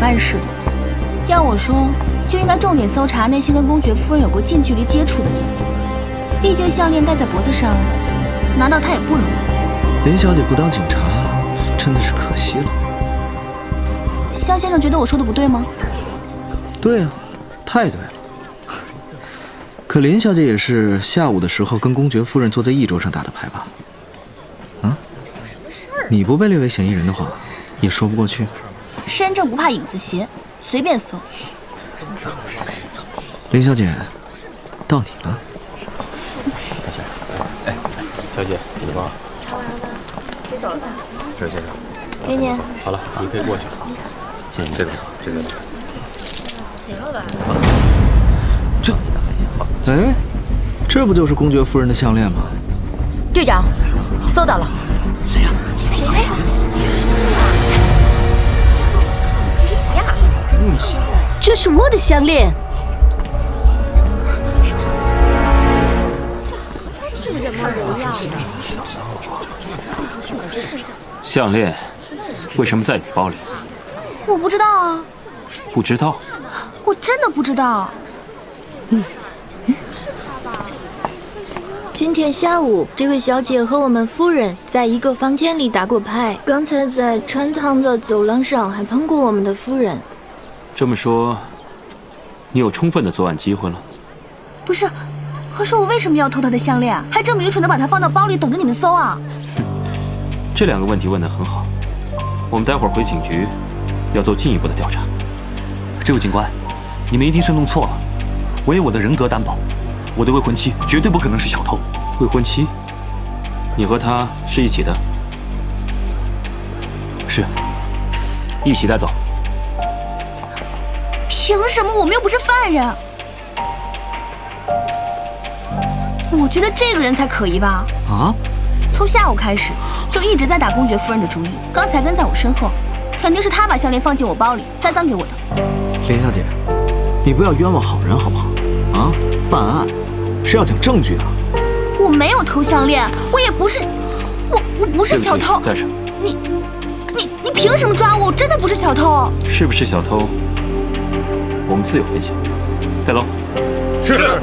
办事的。要我说，就应该重点搜查那些跟公爵夫人有过近距离接触的人。毕竟项链戴在脖子上，拿到它也不容易。林小姐不当警察，真的是可惜了。肖先生觉得我说的不对吗？对啊，太对了。 可林小姐也是下午的时候跟公爵夫人坐在一桌上打的牌吧？啊？你不被列为嫌疑人的话，也说不过去。身正不怕影子斜，随便搜。林小姐，到你了。哎，小姐，你忙。查完了，你走了吧？这位先生。给你。好了，你可以过去了。谢谢您，这边，这边。行了吧？这。 哎，这不就是公爵夫人的项链吗？队长，搜到了。谁呀？谁呀？这是我的项链。这是什么模样？项链为什么在你包里？我不知道啊。不知道？我真的不知道。嗯。 今天下午，这位小姐和我们夫人在一个房间里打过牌。刚才在穿堂的走廊上还碰过我们的夫人。这么说，你有充分的作案机会了？不是，可是我为什么要偷她的项链？还这么愚蠢的把它放到包里，等着你们搜啊！这两个问题问得很好，我们待会儿回警局要做进一步的调查。这位警官，你们一定是弄错了，我以我的人格担保。 我的未婚妻绝对不可能是小偷。未婚妻？你和她是一起的？是，一起带走。凭什么？我们又不是犯人。我觉得这个人才可疑吧？啊？从下午开始就一直在打公爵夫人的主意，刚才跟在我身后，肯定是他把项链放进我包里，栽赃给我的。林小姐，你不要冤枉好人好不好？啊？办案。 是要讲证据的。我没有偷项链，我也不是，我不是小偷。但是你凭什么抓我？我真的不是小偷。是不是小偷？我们自有分析。带走。是。